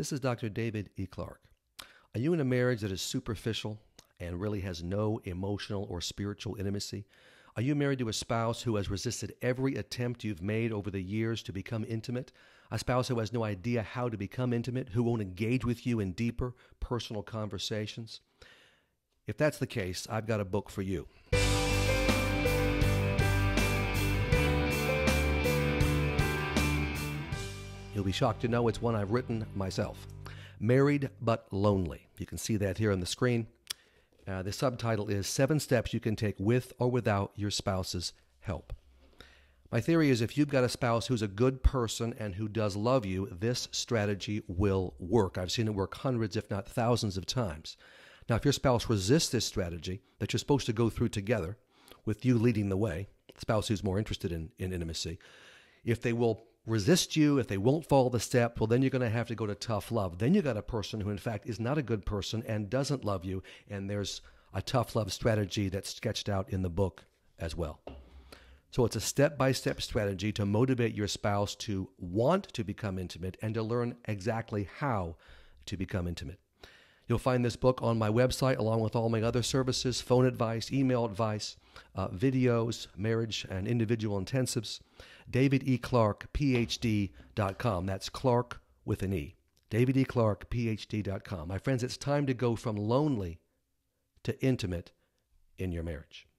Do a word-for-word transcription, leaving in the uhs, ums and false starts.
This is Doctor David E. Clarke. Are you in a marriage that is superficial and really has no emotional or spiritual intimacy? Are you married to a spouse who has resisted every attempt you've made over the years to become intimate? A spouse who has no idea how to become intimate, who won't engage with you in deeper personal conversations? If that's the case, I've got a book for you. You'll be shocked to know it's one I've written myself. Married But Lonely. You can see that here on the screen. Uh, the subtitle is Seven Steps You Can Take With or Without Your Spouse's Help. My theory is if you've got a spouse who's a good person and who does love you, this strategy will work. I've seen it work hundreds, if not thousands of times. Now, if your spouse resists this strategy that you're supposed to go through together, with you leading the way, the spouse who's more interested in, in intimacy, if they will resist you, if they won't follow the step, well, then you're going to have to go to tough love. Then you got a person who, in fact, is not a good person and doesn't love you, and there's a tough love strategy that's sketched out in the book as well. So it's a step-by-step strategy to motivate your spouse to want to become intimate and to learn exactly how to become intimate. You'll find this book on my website, along with all my other services, phone advice, email advice, uh, videos, marriage and individual intensives, david e clark p h d dot com. That's Clark with an E, david e clark p h d dot com. My friends, it's time to go from lonely to intimate in your marriage.